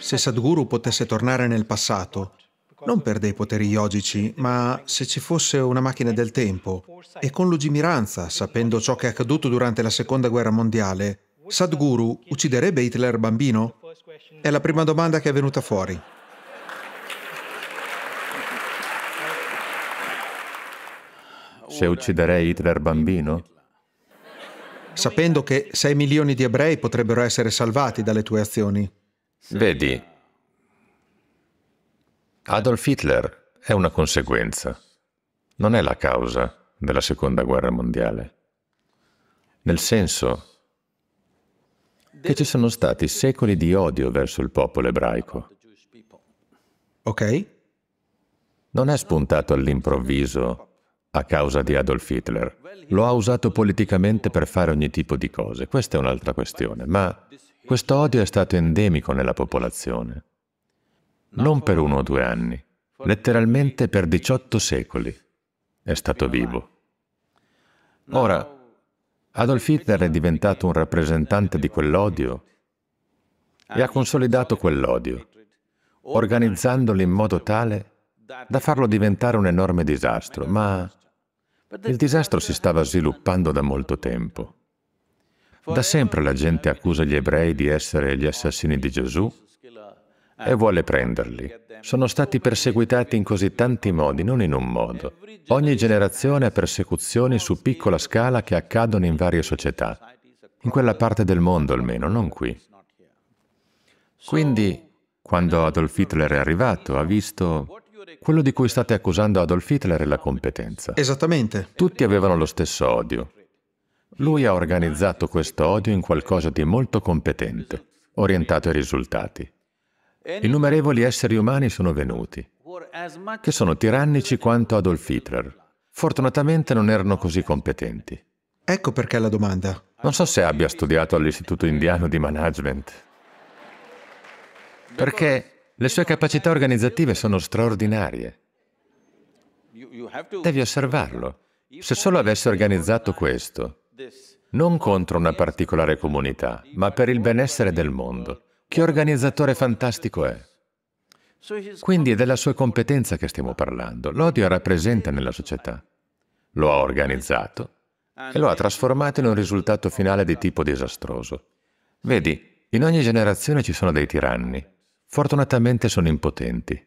Se Sadhguru potesse tornare nel passato, non per dei poteri yogici, ma se ci fosse una macchina del tempo, e con lungimiranza, sapendo ciò che è accaduto durante la Seconda Guerra Mondiale, Sadhguru ucciderebbe Hitler bambino? È la prima domanda che è venuta fuori. Se ucciderei Hitler bambino? Sapendo che 6 milioni di ebrei potrebbero essere salvati dalle tue azioni. Vedi, Adolf Hitler è una conseguenza, non è la causa della Seconda Guerra Mondiale. Nel senso che ci sono stati secoli di odio verso il popolo ebraico. Ok? Non è spuntato all'improvviso a causa di Adolf Hitler. Lo ha usato politicamente per fare ogni tipo di cose. Questa è un'altra questione, ma questo odio è stato endemico nella popolazione. Non per 1 o 2 anni, letteralmente per 18 secoli è stato vivo. Ora, Adolf Hitler è diventato un rappresentante di quell'odio e ha consolidato quell'odio, organizzandolo in modo tale da farlo diventare un enorme disastro, ma il disastro si stava sviluppando da molto tempo. Da sempre la gente accusa gli ebrei di essere gli assassini di Gesù e vuole prenderli. Sono stati perseguitati in così tanti modi, non in un modo. Ogni generazione ha persecuzioni su piccola scala che accadono in varie società, in quella parte del mondo almeno, non qui. Quindi, quando Adolf Hitler è arrivato, ha visto: quello di cui state accusando Adolf Hitler è la competenza. Esattamente. Tutti avevano lo stesso odio. Lui ha organizzato questo odio in qualcosa di molto competente, orientato ai risultati. Innumerevoli esseri umani sono venuti, che sono tirannici quanto Adolf Hitler. Fortunatamente non erano così competenti. Ecco perché la domanda. Non so se abbia studiato all'Istituto Indiano di Management, perché le sue capacità organizzative sono straordinarie. Devi osservarlo. Se solo avesse organizzato questo, non contro una particolare comunità, ma per il benessere del mondo, che organizzatore fantastico è. Quindi è della sua competenza che stiamo parlando. L'odio era presente nella società. Lo ha organizzato e lo ha trasformato in un risultato finale di tipo disastroso. Vedi, in ogni generazione ci sono dei tiranni. Fortunatamente sono impotenti.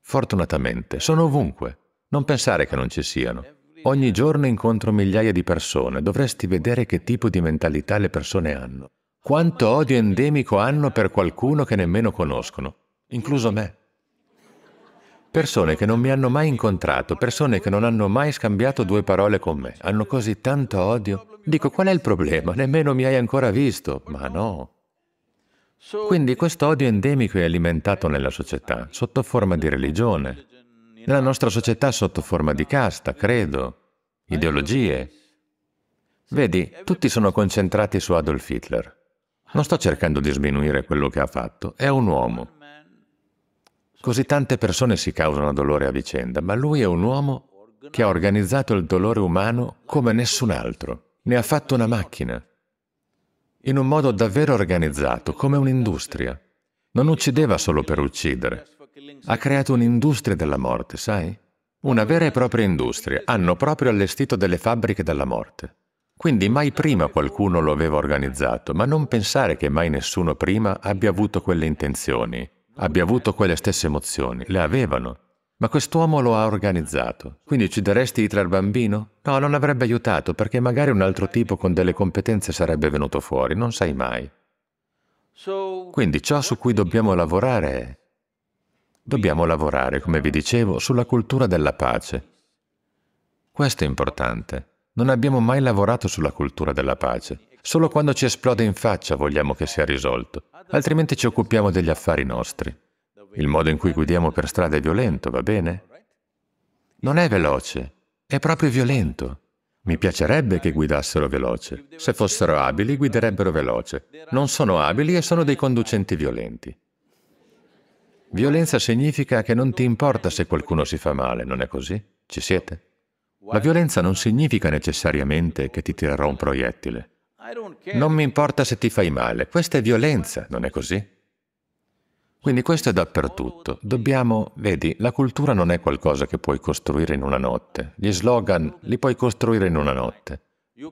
Fortunatamente. Sono ovunque. Non pensare che non ci siano. Ogni giorno incontro migliaia di persone. Dovresti vedere che tipo di mentalità le persone hanno. Quanto odio endemico hanno per qualcuno che nemmeno conoscono, incluso me. Persone che non mi hanno mai incontrato, persone che non hanno mai scambiato 2 parole con me. Hanno così tanto odio. Dico, qual è il problema? Nemmeno mi hai ancora visto. Ma no. Quindi questo odio endemico è alimentato nella società, sotto forma di religione, nella nostra società sotto forma di casta, credo, ideologie. Vedi, tutti sono concentrati su Adolf Hitler. Non sto cercando di sminuire quello che ha fatto, è un uomo. Così tante persone si causano dolore a vicenda, ma lui è un uomo che ha organizzato il dolore umano come nessun altro. Ne ha fatto una macchina. In un modo davvero organizzato, come un'industria. Non uccideva solo per uccidere. Ha creato un'industria della morte, sai? Una vera e propria industria. Hanno proprio allestito delle fabbriche della morte. Quindi mai prima qualcuno lo aveva organizzato, ma non pensare che mai nessuno prima abbia avuto quelle intenzioni, abbia avuto quelle stesse emozioni. Le avevano. Ma quest'uomo lo ha organizzato. Quindi uccideresti Hitler bambino? No, non avrebbe aiutato, perché magari un altro tipo con delle competenze sarebbe venuto fuori, non sai mai. Quindi ciò su cui dobbiamo lavorare è... Dobbiamo lavorare, come vi dicevo, sulla cultura della pace. Questo è importante. Non abbiamo mai lavorato sulla cultura della pace. Solo quando ci esplode in faccia vogliamo che sia risolto, altrimenti ci occupiamo degli affari nostri. Il modo in cui guidiamo per strada è violento, va bene? Non è veloce, è proprio violento. Mi piacerebbe che guidassero veloce. Se fossero abili, guiderebbero veloce. Non sono abili e sono dei conducenti violenti. Violenza significa che non ti importa se qualcuno si fa male, non è così? Ci siete? La violenza non significa necessariamente che ti tirerò un proiettile. Non mi importa se ti fai male, questa è violenza, non è così? Quindi questo è dappertutto. Dobbiamo, vedi, la cultura non è qualcosa che puoi costruire in una notte. Gli slogan li puoi costruire in una notte.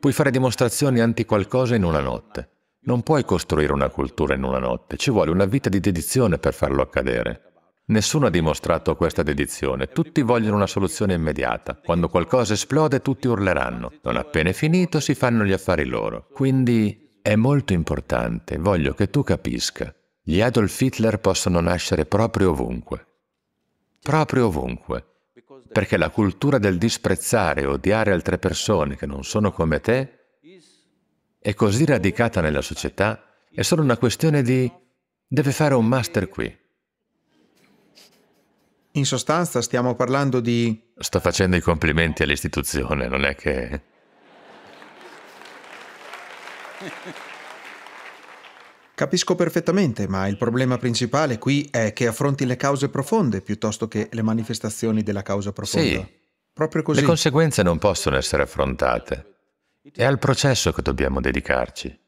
Puoi fare dimostrazioni anti qualcosa in una notte. Non puoi costruire una cultura in una notte. Ci vuole una vita di dedizione per farlo accadere. Nessuno ha dimostrato questa dedizione. Tutti vogliono una soluzione immediata. Quando qualcosa esplode, tutti urleranno. Non appena è finito, si fanno gli affari loro. Quindi è molto importante, voglio che tu capisca. Gli Adolf Hitler possono nascere proprio ovunque. Proprio ovunque. Perché la cultura del disprezzare e odiare altre persone che non sono come te è così radicata nella società, è solo una questione di deve fare un master qui. In sostanza stiamo parlando di... Sto facendo i complimenti all'istituzione, non è che... Capisco perfettamente, ma il problema principale qui è che affronti le cause profonde piuttosto che le manifestazioni della causa profonda. Sì. Proprio così. Le conseguenze non possono essere affrontate. È al processo che dobbiamo dedicarci.